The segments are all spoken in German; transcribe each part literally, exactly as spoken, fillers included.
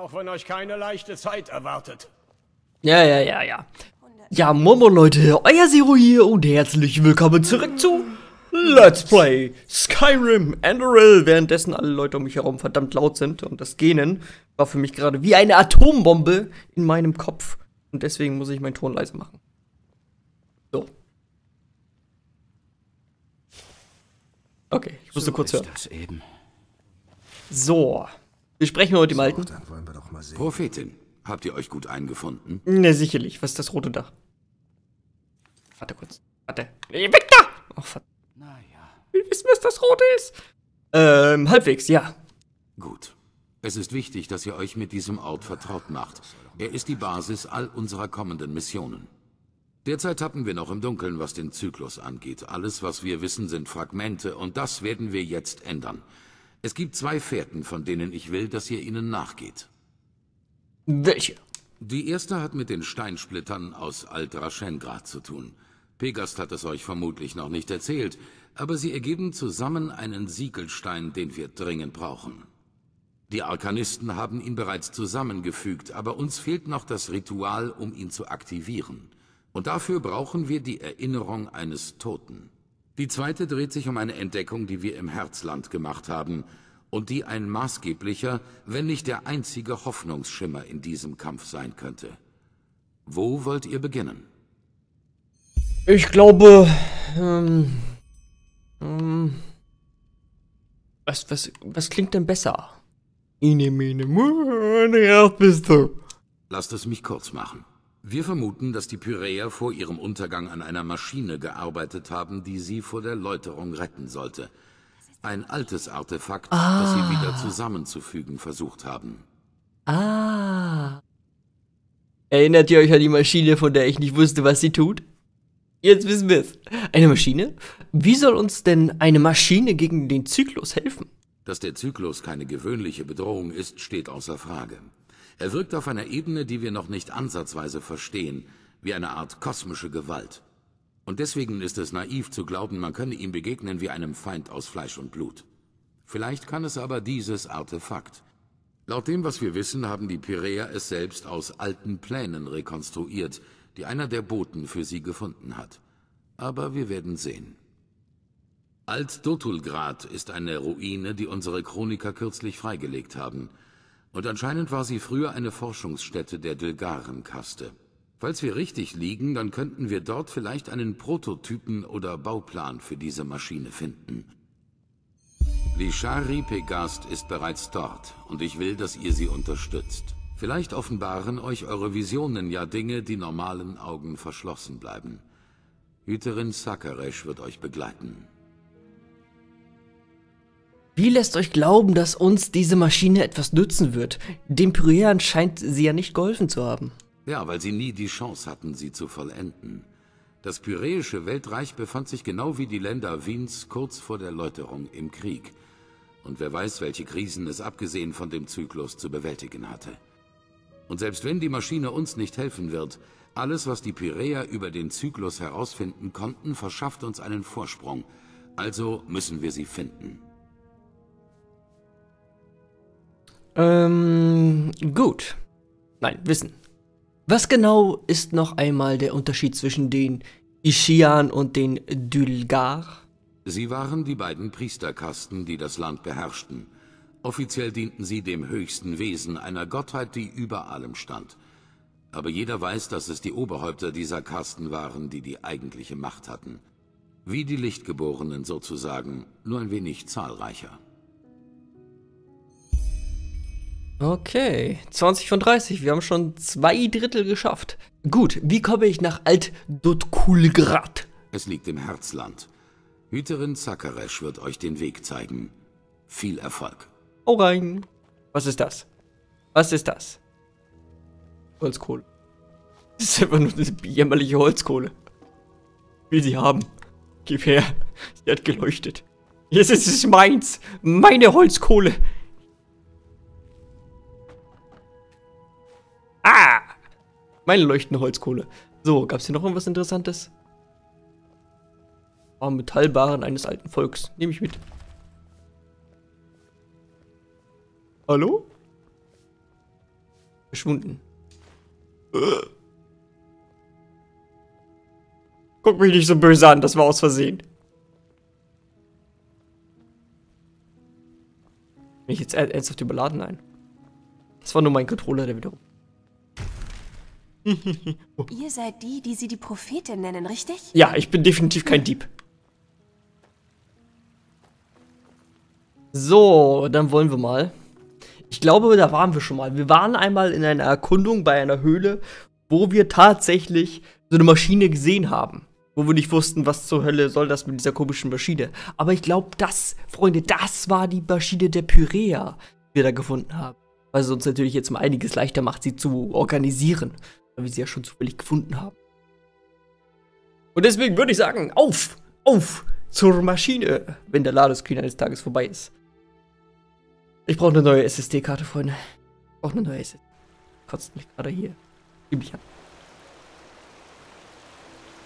Auch wenn euch keine leichte Zeit erwartet. Ja, ja, ja, ja. Ja, Momo Leute, euer Zero hier und herzlich willkommen zurück zu Let's Play Skyrim Enderal. Währenddessen alle Leute um mich herum verdammt laut sind und das Gähnen war für mich gerade wie eine Atombombe in meinem Kopf. Und deswegen muss ich meinen Ton leise machen. So. Okay, ich musste so kurz hören. Das eben. So. Wir sprechen heute so, im Alten. Dann wollen wir doch mal sehen. Prophetin, habt ihr euch gut eingefunden? Ne, sicherlich. Was ist das rote Dach? Warte kurz. Warte. Weg da! Ach, verdammt. Naja. Wir wissen, was das rote ist. Ähm, halbwegs, ja. Gut. Es ist wichtig, dass ihr euch mit diesem Ort vertraut macht. Er ist die Basis all unserer kommenden Missionen. Derzeit tappen wir noch im Dunkeln, was den Zyklus angeht. Alles, was wir wissen, sind Fragmente und das werden wir jetzt ändern. Es gibt zwei Fährten, von denen ich will, dass ihr ihnen nachgeht. Welche? Die erste hat mit den Steinsplittern aus Alt-Raschengrad zu tun. Pegast hat es euch vermutlich noch nicht erzählt, aber sie ergeben zusammen einen Siegelstein, den wir dringend brauchen. Die Arkanisten haben ihn bereits zusammengefügt, aber uns fehlt noch das Ritual, um ihn zu aktivieren. Und dafür brauchen wir die Erinnerung eines Toten. Die zweite dreht sich um eine Entdeckung, die wir im Herzland gemacht haben und die ein maßgeblicher, wenn nicht der einzige Hoffnungsschimmer in diesem Kampf sein könnte. Wo wollt ihr beginnen? Ich glaube, ähm, ähm, was, was, was klingt denn besser? Ine, mine, mine, bist du. Lasst es mich kurz machen. Wir vermuten, dass die Pyräer vor ihrem Untergang an einer Maschine gearbeitet haben, die sie vor der Läuterung retten sollte. Ein altes Artefakt, ah. das sie wieder zusammenzufügen versucht haben. Ah. Erinnert ihr euch an die Maschine, von der ich nicht wusste, was sie tut? Jetzt wissen wir es. Eine Maschine? Wie soll uns denn eine Maschine gegen den Zyklus helfen? Dass der Zyklus keine gewöhnliche Bedrohung ist, steht außer Frage. Er wirkt auf einer Ebene, die wir noch nicht ansatzweise verstehen, wie eine Art kosmische Gewalt. Und deswegen ist es naiv zu glauben, man könne ihm begegnen wie einem Feind aus Fleisch und Blut. Vielleicht kann es aber dieses Artefakt. Laut dem, was wir wissen, haben die Pyräer es selbst aus alten Plänen rekonstruiert, die einer der Boten für sie gefunden hat. Aber wir werden sehen. Alt-Dotulgrad ist eine Ruine, die unsere Chroniker kürzlich freigelegt haben. Und anscheinend war sie früher eine Forschungsstätte der Dilgaren-Kaste. Falls wir richtig liegen, dann könnten wir dort vielleicht einen Prototypen oder Bauplan für diese Maschine finden. Lishari Pegast ist bereits dort und ich will, dass ihr sie unterstützt. Vielleicht offenbaren euch eure Visionen ja Dinge, die normalen Augen verschlossen bleiben. Hüterin Sakaresch wird euch begleiten. Wie lässt euch glauben, dass uns diese Maschine etwas nützen wird? Den Pyräern scheint sie ja nicht geholfen zu haben. Ja, weil sie nie die Chance hatten, sie zu vollenden. Das pyräische Weltreich befand sich genau wie die Länder Wyns kurz vor der Läuterung im Krieg. Und wer weiß, welche Krisen es abgesehen von dem Zyklus zu bewältigen hatte. Und selbst wenn die Maschine uns nicht helfen wird, alles, was die Pyräer über den Zyklus herausfinden konnten, verschafft uns einen Vorsprung. Also müssen wir sie finden. Ähm, gut. Nein, Wissen. Was genau ist noch einmal der Unterschied zwischen den Ischian und den Dilgar? Sie waren die beiden Priesterkasten, die das Land beherrschten. Offiziell dienten sie dem höchsten Wesen, einer Gottheit, die über allem stand. Aber jeder weiß, dass es die Oberhäupter dieser Kasten waren, die die eigentliche Macht hatten. Wie die Lichtgeborenen sozusagen, nur ein wenig zahlreicher. Okay, zwanzig von dreißig, wir haben schon zwei Drittel geschafft. Gut, wie komme ich nach Alt-Dutkulgrad? Es liegt im Herzland. Hüterin Sakaresch wird euch den Weg zeigen. Viel Erfolg. Oh rein. Was ist das? Was ist das? Holzkohle. Das ist einfach nur diese jämmerliche Holzkohle. Will sie haben. Gib her. Sie hat geleuchtet. Jetzt ist es meins. Meine Holzkohle. Ah! Meine leuchtende Holzkohle. So, gab's hier noch irgendwas Interessantes? Oh, Metallbaren eines alten Volks. Nehme ich mit. Hallo? verschwunden. Guck mich nicht so böse an, das war aus Versehen. Bin ich jetzt ernsthaft überladen? Nein. Das war nur mein Controller, der wiederum. Oh. Ihr seid die, die sie die Prophetin nennen, richtig? Ja, ich bin definitiv kein Dieb. So, dann wollen wir mal. Ich glaube, da waren wir schon mal. Wir waren einmal in einer Erkundung bei einer Höhle, wo wir tatsächlich so eine Maschine gesehen haben. Wo wir nicht wussten, was zur Hölle soll das mit dieser komischen Maschine. Aber ich glaube, das, Freunde, das war die Maschine der Pyräer, die wir da gefunden haben. Weil es uns natürlich jetzt mal einiges leichter macht, sie zu organisieren. Weil wir sie ja schon zufällig gefunden haben. Und deswegen würde ich sagen, auf, auf zur Maschine, wenn der Ladescreen eines Tages vorbei ist. Ich brauche eine neue S S D-Karte, Freunde. Ich brauche eine neue S S D. Kotzt mich gerade hier. Gib mich an.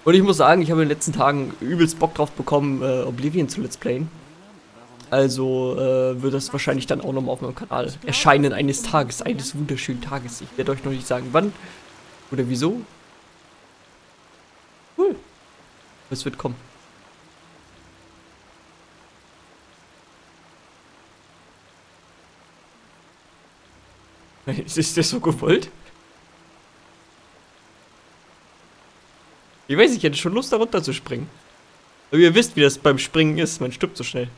Und ich muss sagen, ich habe in den letzten Tagen übelst Bock drauf bekommen, äh, Oblivion zu Let's Playen. Also äh, wird das wahrscheinlich dann auch nochmal auf meinem Kanal erscheinen eines Tages, eines wunderschönen Tages. Ich werde euch noch nicht sagen, wann oder wieso. Cool. Es wird kommen. Ist das so gewollt? Ich weiß nicht, ich hätte schon Lust, da runter zu springen. Aber ihr wisst, wie das beim Springen ist. Man stirbt so schnell.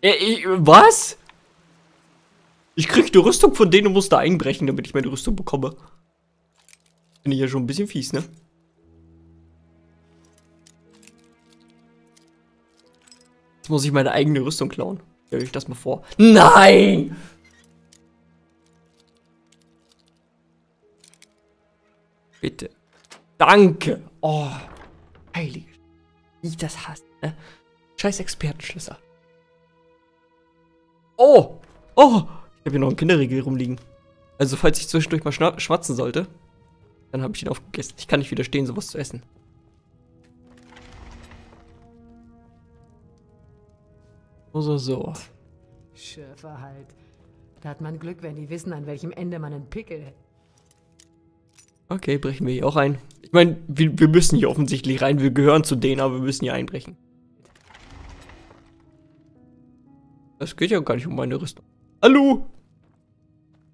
Ich, was? Ich krieg die Rüstung von denen und muss da einbrechen, damit ich meine Rüstung bekomme. Finde ich ja schon ein bisschen fies, ne? Jetzt muss ich meine eigene Rüstung klauen. Stell euch das mal vor. Nein! Bitte. Danke! Oh, heilige. Wie das hasst, ne? Scheiß Expertenschlüssel. Oh! Oh! Ich habe hier noch einen Kinderriegel rumliegen. Also, falls ich zwischendurch mal schwatzen sollte, dann habe ich ihn aufgegessen. Ich kann nicht widerstehen, sowas zu essen. So, so, so. Schürfer halt. Da hat man Glück, wenn die wissen, an welchem Ende man einen Pickel hat. Okay, brechen wir hier auch ein. Ich meine, wir, wir müssen hier offensichtlich rein. Wir gehören zu denen, aber wir müssen hier einbrechen. Das geht ja gar nicht um meine Rüstung. Hallo!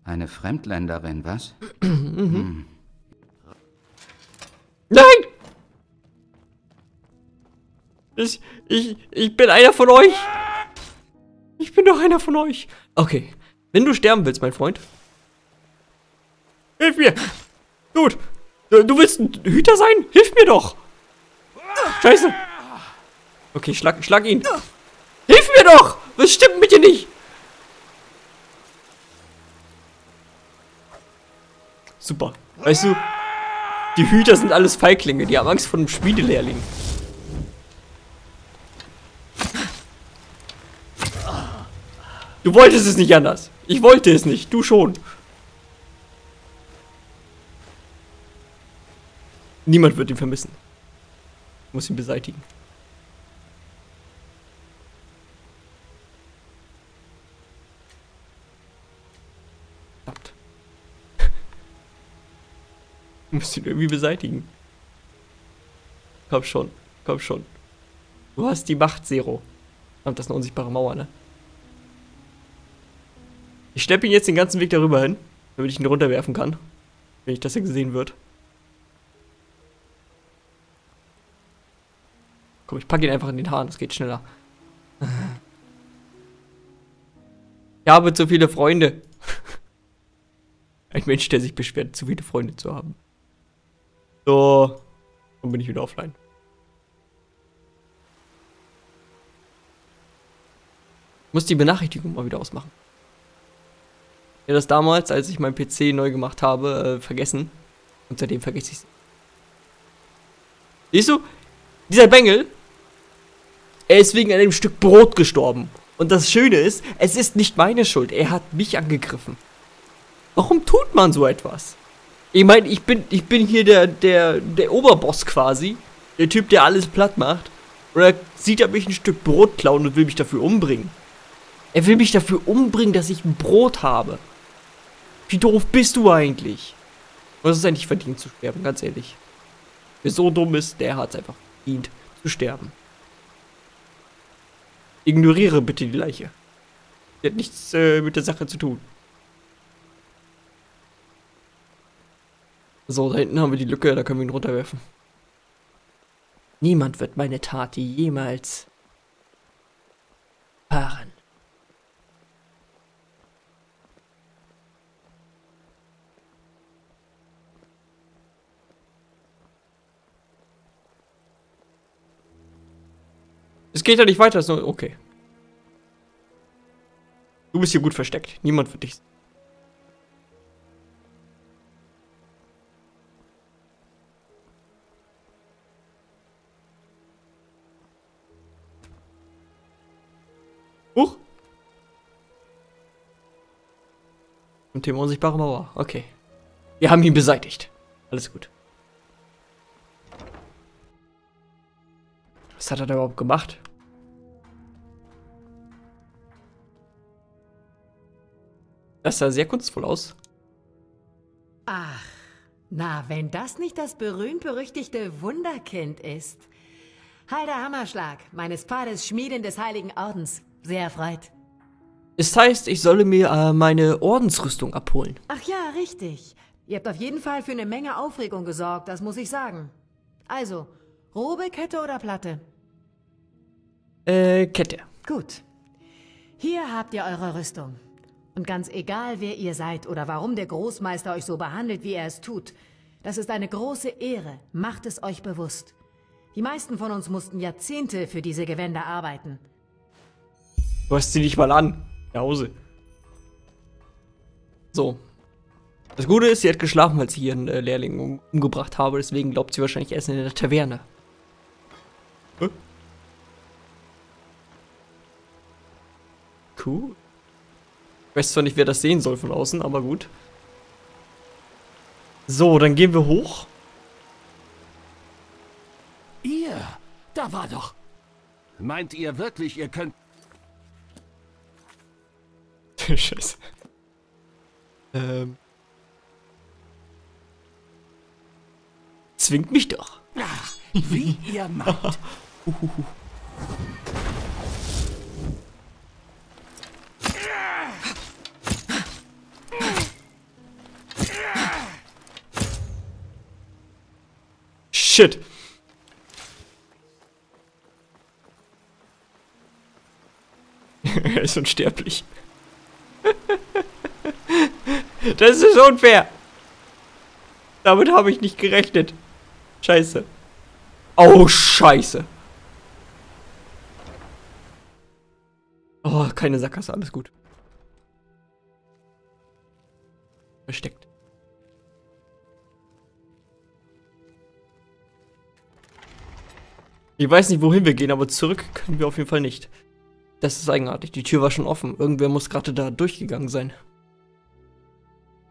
Eine Fremdländerin, was? Mhm. Nein! Ich, ich, ich bin einer von euch! Ich bin doch einer von euch! Okay, wenn du sterben willst, mein Freund. Hilf mir! Gut! Du willst ein Hüter sein? Hilf mir doch! Scheiße! Okay, schlag, schlag ihn! Hilf mir doch! Was stimmt mit dir nicht? Super. Weißt du, die Hüter sind alles Feiglinge. Die haben Angst vor einem Spielelehrling. Du wolltest es nicht anders. Ich wollte es nicht. Du schon. Niemand wird ihn vermissen. Ich muss ihn beseitigen. Du musst ihn irgendwie beseitigen. Komm schon, komm schon. Du hast die Macht, Zero. Und das ist eine unsichtbare Mauer, ne? Ich schleppe ihn jetzt den ganzen Weg darüber hin, damit ich ihn runterwerfen kann. Wenn ich das hier gesehen wird. Komm, ich packe ihn einfach in den Haaren, das geht schneller. Ich habe zu viele Freunde. Ein Mensch, der sich beschwert, zu viele Freunde zu haben. So, dann bin ich wieder offline. Ich muss die Benachrichtigung mal wieder ausmachen. Ich habe das damals, als ich meinen P C neu gemacht habe, äh, vergessen. Und seitdem vergesse ich es. Siehst du? Dieser Bengel, er ist wegen einem Stück Brot gestorben. Und das Schöne ist, es ist nicht meine Schuld. Er hat mich angegriffen. Warum tut man so etwas? Ich meine, ich bin, ich bin hier der, der, der Oberboss quasi. Der Typ, der alles platt macht. Oder sieht er mich ein Stück Brot klauen und will mich dafür umbringen. Er will mich dafür umbringen, dass ich ein Brot habe. Wie doof bist du eigentlich? Du hast es eigentlich verdient zu sterben, ganz ehrlich. Wer so dumm ist, der hat es einfach verdient zu sterben. Ignoriere bitte die Leiche. Die hat nichts äh, mit der Sache zu tun. So, da hinten haben wir die Lücke, da können wir ihn runterwerfen. Niemand wird meine Tat jemals paaren. Es geht ja nicht weiter, ist okay. Du bist hier gut versteckt. Niemand wird dich sehen. Huch! Zum Thema unsichtbare Mauer. Okay. Wir haben ihn beseitigt. Alles gut. Was hat er da überhaupt gemacht? Das sah sehr kunstvoll aus. Ach, na, wenn das nicht das berühmt-berüchtigte Wunderkind ist. Heiler Hammerschlag, meines Pfades Schmiedin des Heiligen Ordens. Sehr erfreut. Es heißt, ich solle mir äh, meine Ordensrüstung abholen. Ach ja, richtig. Ihr habt auf jeden Fall für eine Menge Aufregung gesorgt, das muss ich sagen. Also, Robe, Kette oder Platte? Äh, Kette. Gut. Hier habt ihr eure Rüstung. Und ganz egal, wer ihr seid oder warum der Großmeister euch so behandelt, wie er es tut, das ist eine große Ehre, macht es euch bewusst. Die meisten von uns mussten Jahrzehnte für diese Gewänder arbeiten. Du hast sie nicht mal an. Nach Hause. So. Das Gute ist, sie hat geschlafen, als ich ihren äh, Lehrling um, umgebracht habe. Deswegen glaubt sie wahrscheinlich erst in der Taverne. Hä? Cool. Ich weiß zwar nicht, wer das sehen soll von außen, aber gut. So, dann gehen wir hoch. Ihr, da war doch. Meint ihr wirklich, ihr könnt... Scheiße. Ähm. Zwingt mich doch. Ach, wie ihr meint. Uhuhu. Shit. Er ist unsterblich. Das ist unfair. Damit habe ich nicht gerechnet. Scheiße. Oh, scheiße. Oh, keine Sackgasse, alles gut. Versteckt. Ich weiß nicht, wohin wir gehen, aber zurück können wir auf jeden Fall nicht. Das ist eigenartig. Die Tür war schon offen. Irgendwer muss gerade da durchgegangen sein.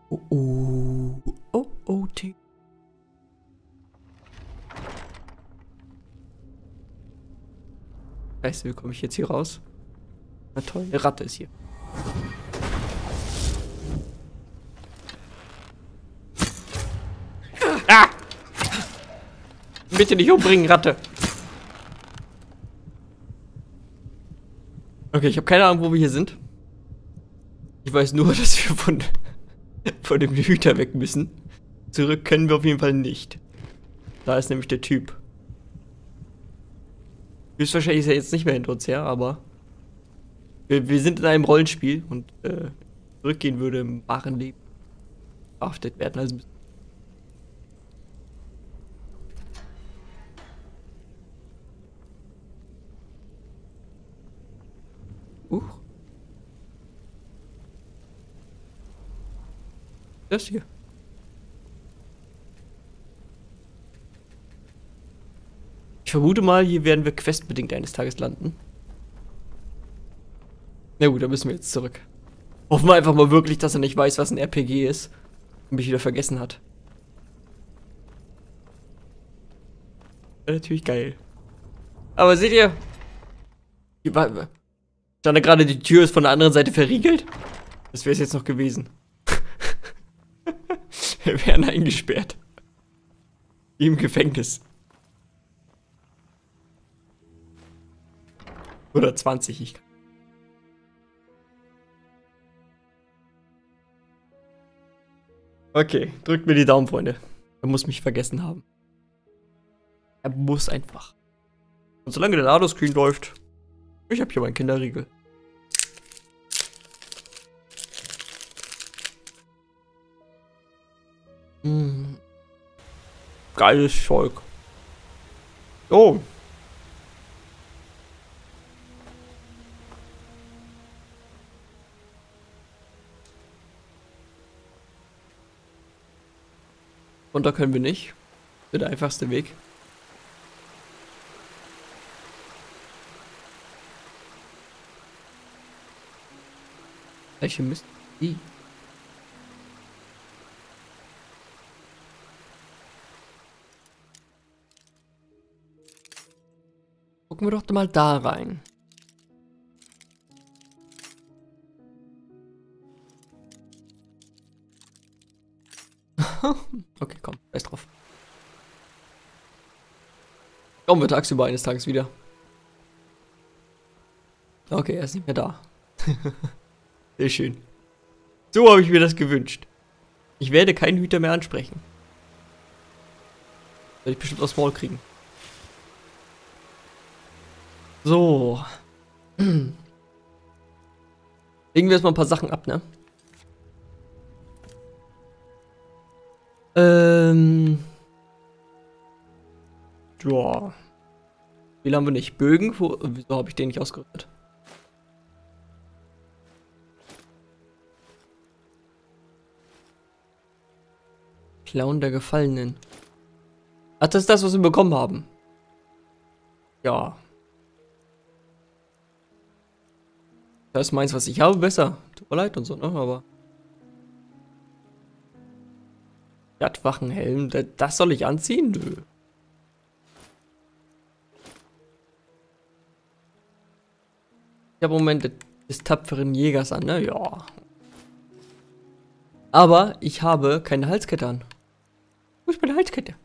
Oh, oh, oh, oh, T. Scheiße, wie komme ich jetzt hier raus? Na toll, eine Ratte ist hier. Ah! Bitte nicht umbringen, Ratte. Okay, ich habe keine Ahnung, wo wir hier sind. Ich weiß nur, dass wir von... von dem Hüter weg müssen. Zurück können wir auf jeden Fall nicht. Da ist nämlich der Typ. Höchstwahrscheinlich ist er jetzt nicht mehr hinter uns her, aber wir, wir sind in einem Rollenspiel und äh, zurückgehen würde im wahren Leben verhaftet werden. Also uh. Das hier. Ich vermute mal, hier werden wir questbedingt eines Tages landen. Na gut, da müssen wir jetzt zurück. Hoffen wir einfach mal wirklich, dass er nicht weiß, was ein R P G ist und mich wieder vergessen hat. Wäre natürlich geil. Aber seht ihr? Da gerade die Tür ist von der anderen Seite verriegelt. Das wäre es jetzt noch gewesen. Wir wären eingesperrt. Wie im Gefängnis. Oder zwanzig, ich kann. Okay, drückt mir die Daumen, Freunde. Er muss mich vergessen haben. Er muss einfach. Und solange der Ladescreen läuft, ich habe hier meinen Kinderriegel. Mmh. Geiles Zeug. Oh. Und da können wir nicht. Das ist der einfachste Weg. Welche Mist? I. Gucken wir doch mal da rein. Okay, komm, scheiß drauf. Kommen wir tagsüber eines Tages wieder. Okay, er ist nicht mehr da. Sehr schön. So habe ich mir das gewünscht. Ich werde keinen Hüter mehr ansprechen. Werde ich bestimmt aus dem Maul kriegen. So. Legen wir jetzt mal ein paar Sachen ab, ne? Ähm. Ja. Wie haben wir nicht? Bögen? Wo, wieso habe ich den nicht ausgerüstet? Clown der Gefallenen. Ach, das ist das, was wir bekommen haben. Ja. Das ist meins, was ich habe, besser. Tut mir leid und so, ne? Aber. Stadtwachenhelm, das soll ich anziehen? Nö. Ich habe im Moment des tapferen Jägers an, ne? Ja. Aber ich habe keine Halskette an. Wo ist meine Halskette?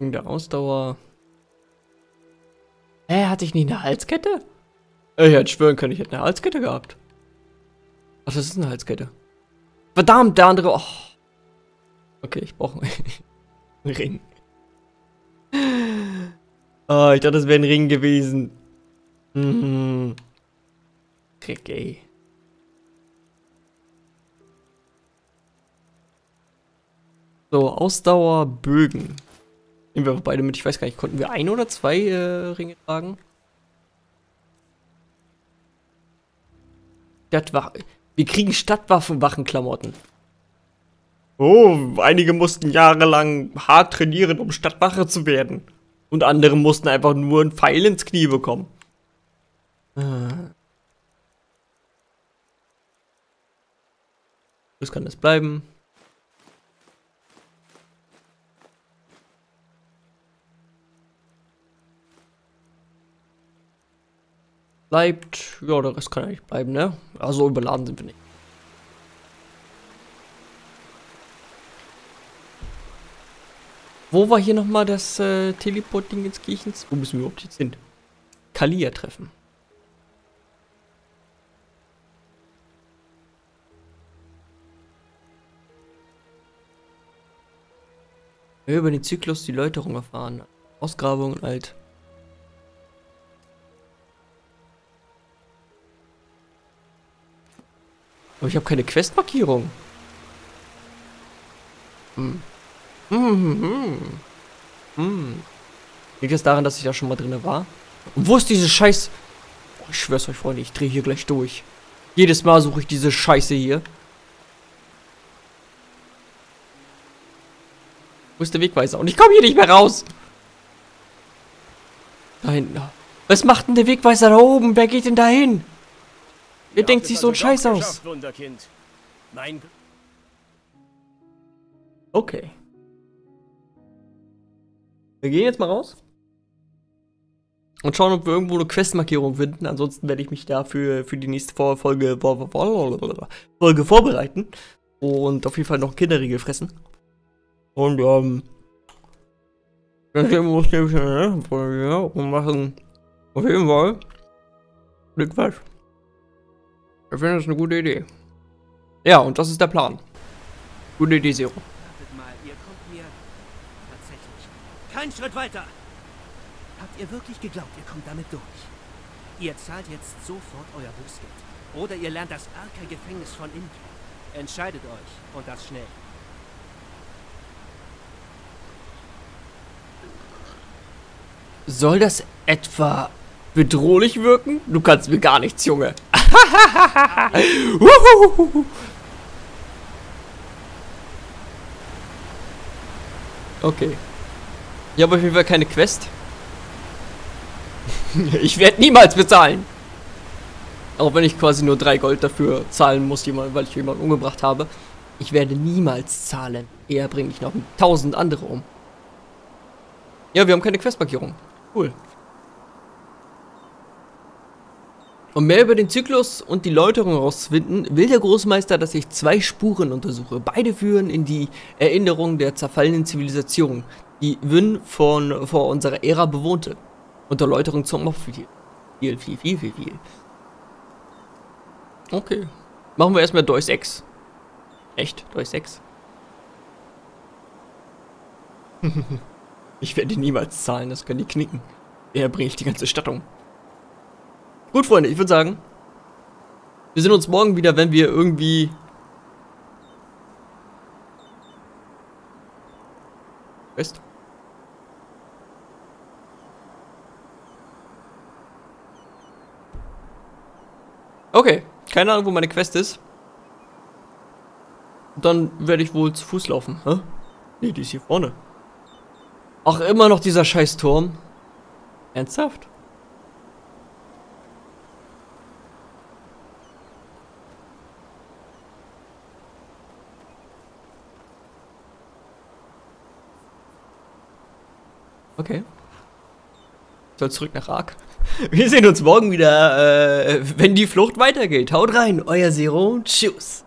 Der Ausdauer. Hä, hatte ich nicht eine Halskette? Ich hätte schwören können, ich hätte eine Halskette gehabt. Ach, das ist eine Halskette. Verdammt, der andere. Oh. Okay, ich brauche einen Ring. Ah, ich dachte, das wäre ein Ring gewesen. Mhm. Krieg, ey. So, Ausdauer, Bögen. Nehmen wir beide mit, ich weiß gar nicht, konnten wir ein oder zwei äh, Ringe tragen? Stadtwache. Wir kriegen Stadtwachen-Wachenklamotten. Oh, einige mussten jahrelang hart trainieren, um Stadtwache zu werden. Und andere mussten einfach nur einen Pfeil ins Knie bekommen. Das kann das bleiben. Bleibt. Ja, der Rest kann ja nicht bleiben, ne? Also überladen sind wir nicht. Wo war hier nochmal das äh, Teleport-Ding ins Kirchens? Wo müssen wir überhaupt jetzt hin? Kalia treffen. Wir über den Zyklus die Läuterung erfahren. Ausgrabungen alt. Aber ich habe keine Questmarkierung. Hm. Hm, hm, hm. Hm. Liegt das daran, dass ich da schon mal drin war? Und wo ist diese Scheiße? Oh, ich schwör's euch, Freunde, ich drehe hier gleich durch. Jedes Mal suche ich diese Scheiße hier. Wo ist der Wegweiser? Und ich komme hier nicht mehr raus. Da hinten. Was macht denn der Wegweiser da oben? Wer geht denn da hin? Ihr ja, denkt sich so einen Scheiß aus. Nein. Okay. Wir gehen jetzt mal raus. Und schauen, ob wir irgendwo eine Questmarkierung finden. Ansonsten werde ich mich dafür für die nächste Folge, Folge vorbereiten. Und auf jeden Fall noch Kinderriegel fressen. Und, ähm. das muss ich und machen. Auf jeden Fall. Glückwunsch. Ich finde das eine gute Idee. Ja, und das ist der Plan. Gute Idee, Zero. Wartet mal, ihr kommt mir tatsächlich keinen Schritt weiter. Habt ihr wirklich geglaubt, ihr kommt damit durch? Ihr zahlt jetzt sofort euer Bußgeld. Oder ihr lernt das arge Gefängnis von innen. Entscheidet euch und das schnell. Soll das etwa bedrohlich wirken? Du kannst mir gar nichts, Junge. Okay. Ich habe auf jeden Fall keine Quest. Ich werde niemals bezahlen. Auch wenn ich quasi nur drei Gold dafür zahlen muss, weil ich jemanden umgebracht habe. Ich werde niemals zahlen. Eher bringe ich noch tausend andere um. Ja, wir haben keine Questmarkierung. Cool. Um mehr über den Zyklus und die Läuterung herauszufinden, will der Großmeister, dass ich zwei Spuren untersuche. Beide führen in die Erinnerung der zerfallenen Zivilisation, die Wyn von vor unserer Ära bewohnte. Unter Läuterung zum Mob viel, viel, viel, viel, viel, viel. Okay. Machen wir erstmal Deus Ex. Echt? Deus Ex? Ich werde niemals zahlen, das können die knicken. Daher bringe ich die ganze Stadt um. Gut, Freunde, ich würde sagen, wir sehen uns morgen wieder, wenn wir irgendwie... Weißt du? Okay, keine Ahnung, wo meine Quest ist. Dann werde ich wohl zu Fuß laufen. Hä? Nee, die ist hier vorne. Ach, immer noch dieser scheiß Turm. Ernsthaft? Okay. Ich soll zurück nach Ark. Wir sehen uns morgen wieder, äh, wenn die Flucht weitergeht. Haut rein, euer Zero. Tschüss.